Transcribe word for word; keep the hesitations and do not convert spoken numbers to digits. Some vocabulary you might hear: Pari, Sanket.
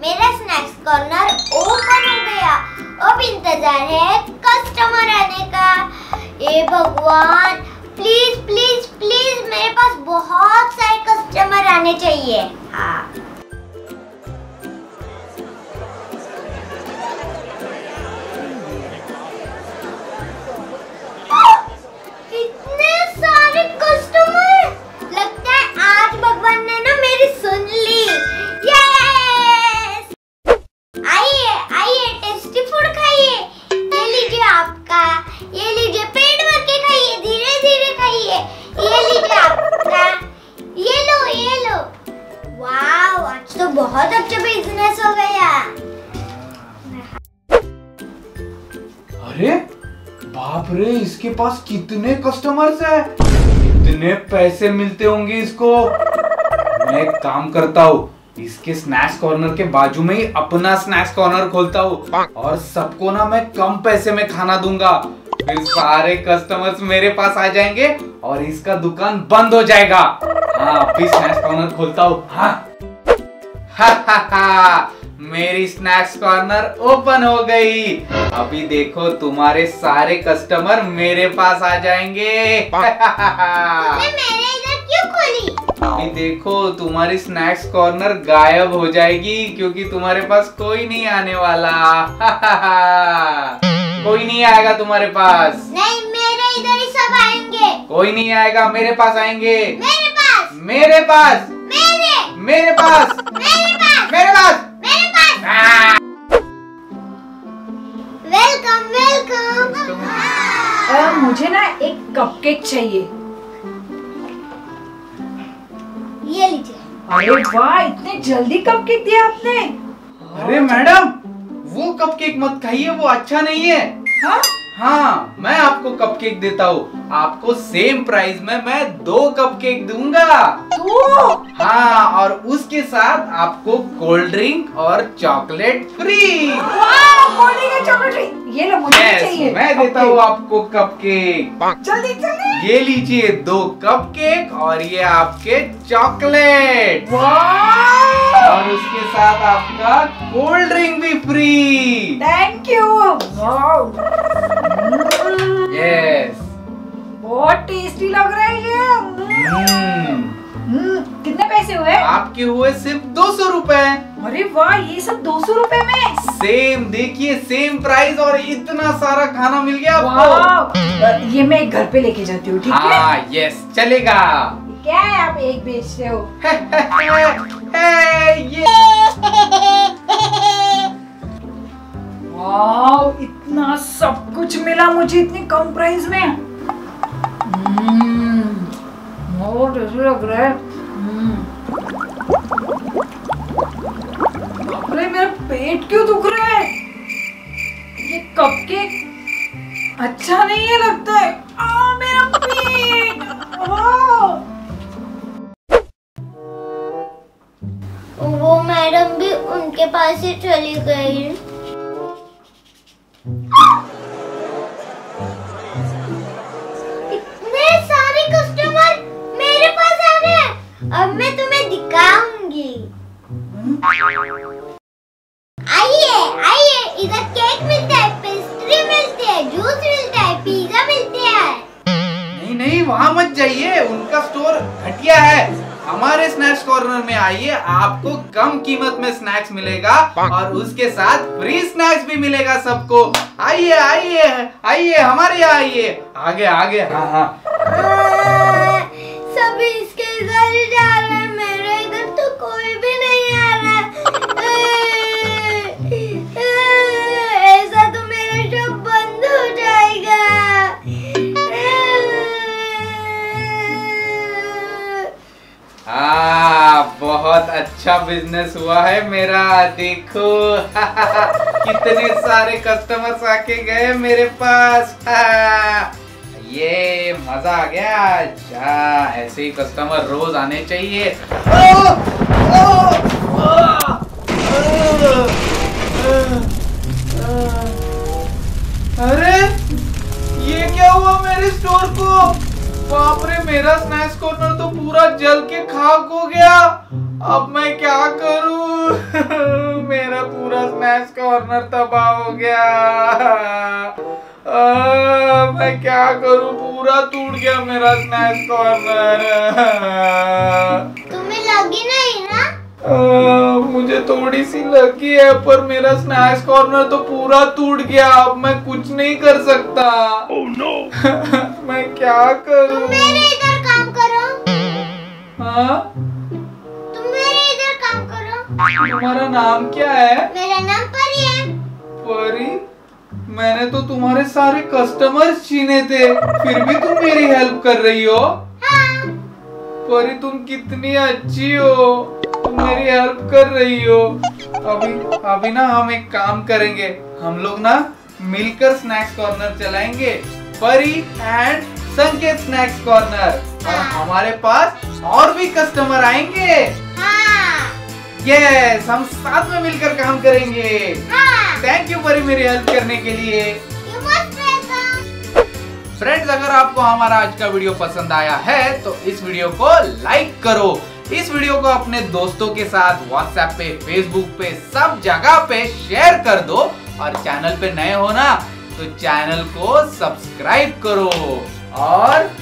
मेरा snacks corner open हो गया। अब इंतजार है कस्टमर आने का। ये भगवान, प्लीज प्लीज प्लीज मेरे पास बहुत सारे कस्टमर आने चाहिए। हाँ, तो बहुत अच्छा बिजनेस हो गया। अरे बाप रे, इसके पास कितने कस्टमर्स हैं, कितने पैसे मिलते होंगे इसको। मैं एक काम करता हूँ, इसके स्नैक्स कॉर्नर के बाजू में ही अपना स्नैक्स कॉर्नर खोलता हूँ और सबको ना मैं कम पैसे में खाना दूंगा। फिर सारे कस्टमर्स मेरे पास आ जाएंगे और इसका दुकान बंद हो जाएगा। हाँ, अभी स्नैक्स कॉर्नर खोलता हूँ। हाँ हा हा हा, मेरी स्नैक्स कॉर्नर ओपन हो गई। अभी देखो तुम्हारे सारे कस्टमर मेरे पास आ जाएंगे। तुमने मेरे इधर क्यों खोली? अभी देखो तुम्हारी स्नैक्स कॉर्नर गायब हो जाएगी क्योंकि तुम्हारे पास कोई नहीं आने वाला। कोई नहीं आएगा तुम्हारे पास। नहीं, मेरे इधर ही सब आएंगे। कोई नहीं आएगा, मेरे पास आएंगे। मेरे पास मेरे पास मेरे पास मेरे पास मेरे पास मेरे पास। Welcome welcome. अरे मुझे ना एक कपकेक चाहिए। ये लीजिए। अरे वाह, इतने जल्दी कपकेक दिया आपने। अरे मैडम, वो कपकेक मत खाइए, वो अच्छा नहीं है। हाँ हाँ, मैं आपको कपकेक देता हूँ, आपको सेम प्राइस में मैं दो कपकेक दूंगा। हाँ, और उसके साथ आपको कोल्ड ड्रिंक और चॉकलेट फ्री। वाह, कोल्ड ड्रिंक और चॉकलेट फ्री, ये लो मुझे yes, चाहिए। मैं देता हूँ आपको कपकेक। जल्दी जल्दी। ये लीजिए दो कपकेक और ये आपके चॉकलेट। वाह, और उसके साथ आपका कोल्ड ड्रिंक भी फ्री। Thank you. यस, बहुत टेस्टी लग रहा है ये। हम्म, कितने पैसे हुए आपके? हुए सिर्फ दो सौ रुपए। अरे वाह, ये सब दो सौ रुपए में? सेम, देखिए सेम प्राइस और इतना सारा खाना मिल गया आपको। ये मैं घर पे लेके जाती हूँ, ठीक है? हाँ, यस, चलेगा। क्या है, आप एक बेचते हो? वाह, इतना सब कुछ मिला मुझे इतनी कम प्राइस में। लग रहा है। अरे मेरा पेट क्यों दुख रहा है? ये कपकेक अच्छा नहीं है लगता है। आ, मेरा पेट। वो मैडम भी उनके पास ही चली गई। अब मैं तुम्हें दिखाऊंगी। आइए आइए, इधर केक मिलता है, पेस्ट्री मिलती है, जूस मिलता है, पिज्जा मिलती है। नहीं नहीं, वहाँ मत जाइए, उनका स्टोर घटिया है। हमारे स्नैक्स कॉर्नर में आइए, आपको कम कीमत में स्नैक्स मिलेगा और उसके साथ फ्री स्नैक्स भी मिलेगा सबको। आइए आइए आइए, हमारे यहाँ आइए। आगे आगे। हाँ हाँ, सभी इसके इधर ही जा रहे हैं, मेरे इधर तो कोई भी नहीं आ रहा है। ऐसा तो मेरा शॉप बंद हो जाएगा। आ, बहुत अच्छा बिजनेस हुआ है मेरा, देखो। कितने सारे कस्टमर्स आके गए मेरे पास। ये मजा आ गया आज। ऐसे ही कस्टमर रोज आने चाहिए। ओ, ओ, ओ, ओ, ओ, अरे ये क्या हुआ मेरे स्टोर को? बाप रे, मेरा स्नैक्स कॉर्नर तो पूरा जल के खाक हो गया। अब मैं क्या करूं? मैच कॉर्नर तबाह हो गया। आ, मैं क्या करूं, पूरा टूट गया मेरा स्नैच कॉर्नर। तुम्हें लगी नहीं ना? आ, मुझे थोड़ी सी लगी है, पर मेरा स्नैच कॉर्नर तो पूरा टूट गया। अब मैं कुछ नहीं कर सकता। oh, no. मैं क्या करूं? तुम मेरे इधर काम करो। हाँ, तुम मेरे इधर काम करो। तुम्हारा नाम क्या है? मेरा नाम परी है। परी, मैंने तो तुम्हारे सारे कस्टमर्स छीने थे, फिर भी तुम मेरी हेल्प कर रही हो। हाँ। परी, तुम कितनी अच्छी हो, तुम मेरी हेल्प कर रही हो। अभी अभी ना हम एक काम करेंगे, हम लोग ना मिलकर स्नैक्स कॉर्नर चलाएंगे, परी एंड संकेत स्नैक्स कॉर्नर। हाँ। और हमारे पास और भी कस्टमर आएंगे। हाँ। यस, हम साथ में मिलकर काम करेंगे। हाँ। थैंक यू परी मेरी हेल्प करने के लिए। फ्रेंड्स, अगर आपको हमारा आज का वीडियो पसंद आया है तो इस वीडियो को लाइक करो। इस वीडियो को अपने दोस्तों के साथ व्हाट्सएप पे, फेसबुक पे, सब जगह पे शेयर कर दो। और चैनल पे नए हो ना तो चैनल को सब्सक्राइब करो। और